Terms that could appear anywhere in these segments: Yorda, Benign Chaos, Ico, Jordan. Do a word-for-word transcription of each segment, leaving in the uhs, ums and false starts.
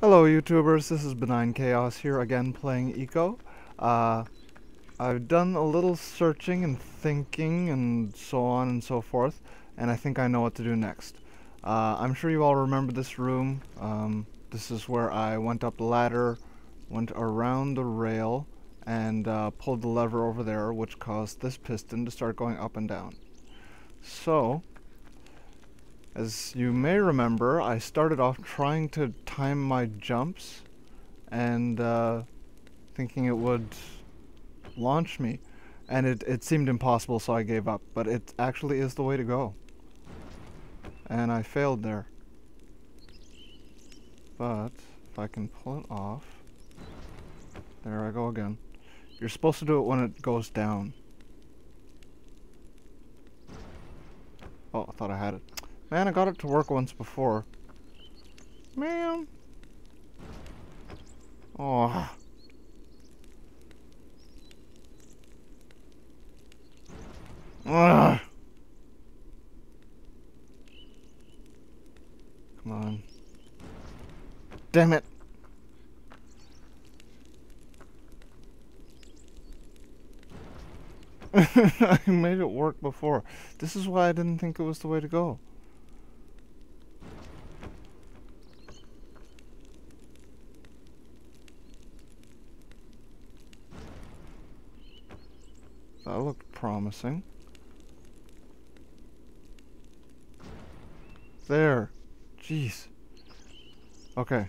Hello YouTubers, this is Benign Chaos here again playing Ico. Uh, I've done a little searching and thinking and so on and so forth, and I think I know what to do next. Uh, I'm sure you all remember this room. Um, this is where I went up the ladder, went around the rail, and uh, pulled the lever over there, which caused this piston to start going up and down. So, as you may remember, I started off trying to time my jumps and uh, thinking it would launch me, and it, it seemed impossible, so I gave up, but it actually is the way to go, and I failed there. But if I can pull it off, there I go again. You're supposed to do it when it goes down. Oh, I thought I had it. Man, I got it to work once before. Man. Oh. Ugh. Come on. Damn it. I made it work before. This is why I didn't think it was the way to go. That looked promising. There. Jeez. Okay.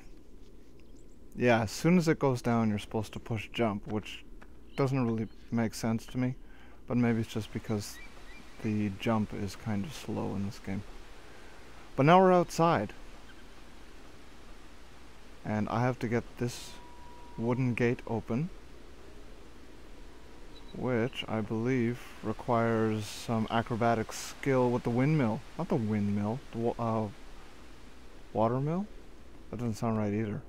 Yeah, as soon as it goes down, you're supposed to push jump, which doesn't really make sense to me. But maybe it's just because the jump is kind of slow in this game. But now we're outside. And I have to get this wooden gate open, which I believe requires some acrobatic skill with the windmill. Not the windmill, the wa uh, watermill? That doesn't sound right either.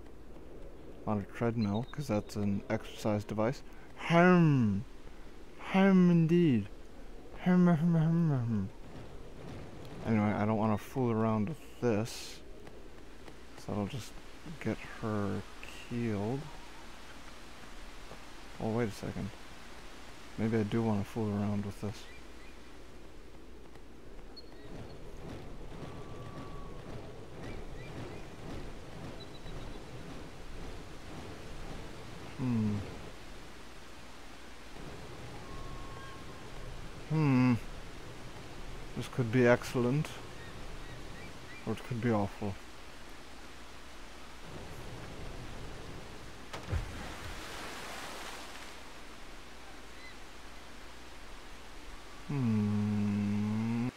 Not a treadmill, because that's an exercise device. Hem! Hem indeed. Hem, hem, hem, hem. Anyway, I don't want to fool around with this, so I'll just get her keeled. Oh, wait a second. Maybe I do want to fool around with this. Hmm. Hmm. This could be excellent, or it could be awful. Hmm.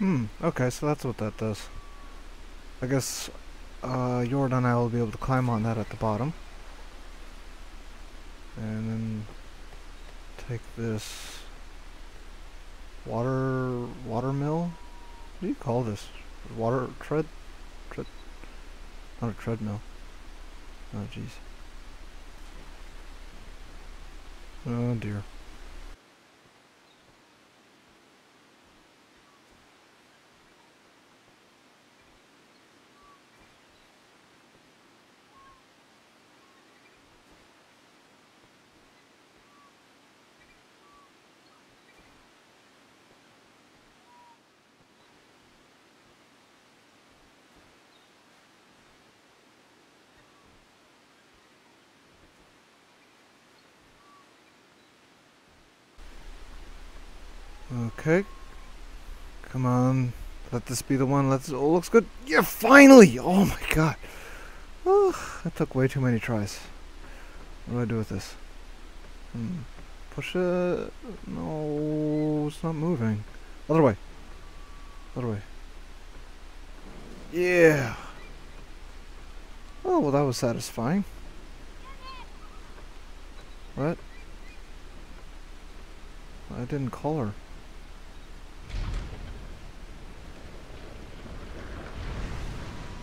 Hmm. Okay, so that's what that does. I guess uh, Jordan and I will be able to climb on that at the bottom. And then take this water... watermill? What do you call this? Water... tread... tread... Not a treadmill. Oh, jeez. Oh, dear. Okay, come on, let this be the one. Let's. Oh, looks good. Yeah, finally! Oh my god. Oh, that took way too many tries. What do I do with this? Hmm. Push it. No, it's not moving. Other way. Other way. Yeah. Oh, well, that was satisfying. What? I didn't call her.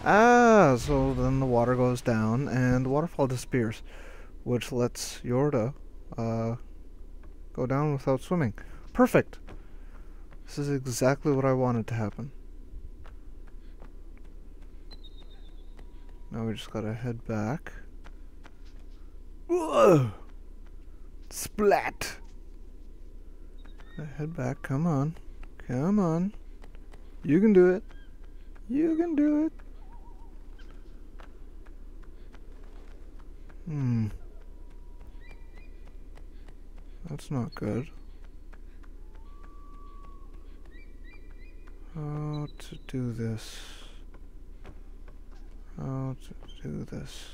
Ah, so then the water goes down and the waterfall disappears, which lets Yorda uh, go down without swimming. Perfect! This is exactly what I wanted to happen. Now we just gotta head back. Whoa! Splat! Head back, come on. Come on. You can do it. You can do it. Hmm. That's not good. How to do this? How to do this?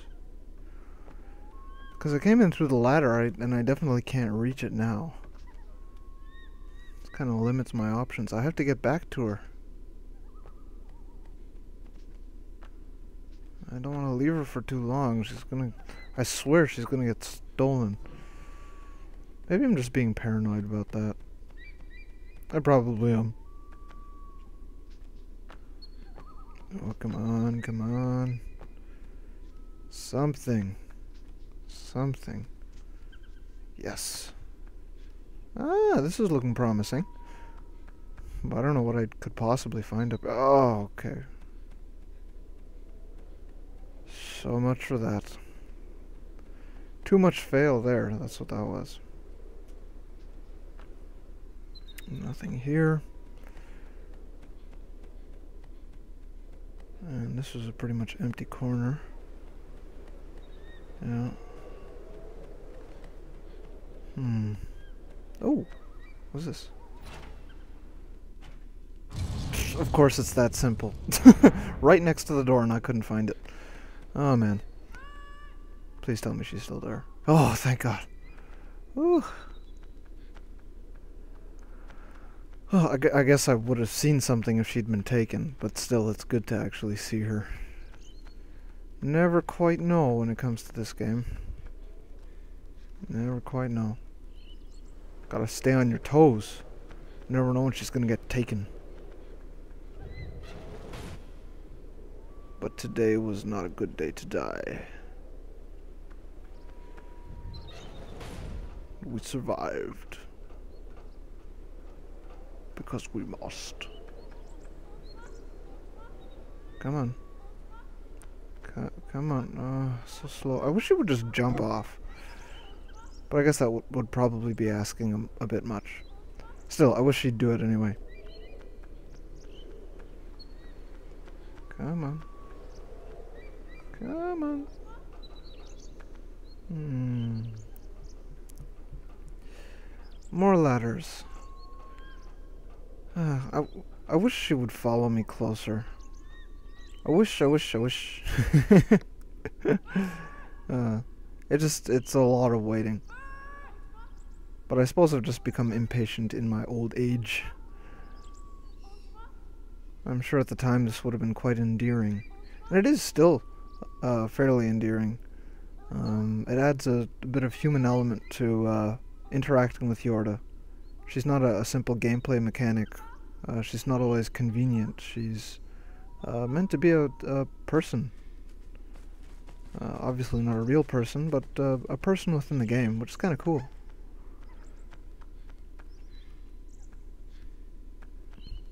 Because I came in through the ladder, I, and I definitely can't reach it now. This kind of limits my options. I have to get back to her. I don't want to leave her for too long. She's gonna... I swear she's gonna get stolen. Maybe I'm just being paranoid about that. I probably am. Oh, come on, come on. Something. Something. Yes. Ah, this is looking promising. But I don't know what I could possibly find up... Oh, okay. So much for that. Too much fail there. That's what that was. Nothing here. And this is a pretty much empty corner. Yeah. Hmm. Oh! What's this? Of course it's that simple. Right next to the door and I couldn't find it. Oh man. Please tell me she's still there. Oh, thank God. Whew. Oh, I, gu I guess I would have seen something if she'd been taken, but still, it's good to actually see her. Never quite know when it comes to this game. Never quite know. Gotta stay on your toes. Never know when she's gonna get taken. But today was not a good day to die. We survived. Because we must. Come on. C come on. Oh, so slow. I wish it would just jump off. But I guess that w would probably be asking him a bit much. Still, I wish she'd do it anyway. Come on. Come on. Hmm. More ladders. Uh, I, I wish she would follow me closer. I wish, I wish, I wish. uh, it just, it's a lot of waiting. But I suppose I've just become impatient in my old age. I'm sure at the time this would have been quite endearing. And it is still uh, fairly endearing. Um, it adds a, a bit of human element to uh, interacting with Yorda. She's not a, a simple gameplay mechanic. Uh, she's not always convenient. She's uh, meant to be a, a person. Uh, obviously not a real person, but uh, a person within the game, which is kind of cool.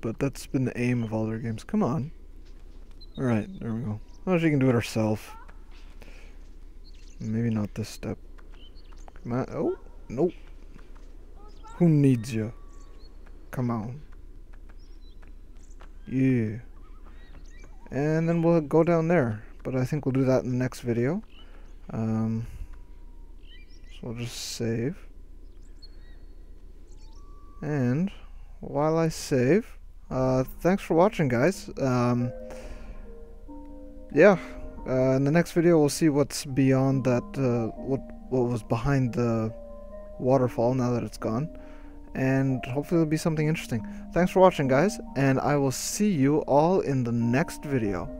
But that's been the aim of all their games. Come on. Alright, there we go. Well, she can do it herself. Maybe not this step. Come on. Oh, nope. Who needs you? Come on. Yeah. And then we'll go down there. But I think we'll do that in the next video. Um, so we'll just save. And while I save, uh, thanks for watching, guys. Um, yeah. Uh, in the next video, we'll see what's beyond that. Uh, what what was behind the waterfall now that it's gone. And hopefully it'll be something interesting. Thanks for watching, guys, and I will see you all in the next video.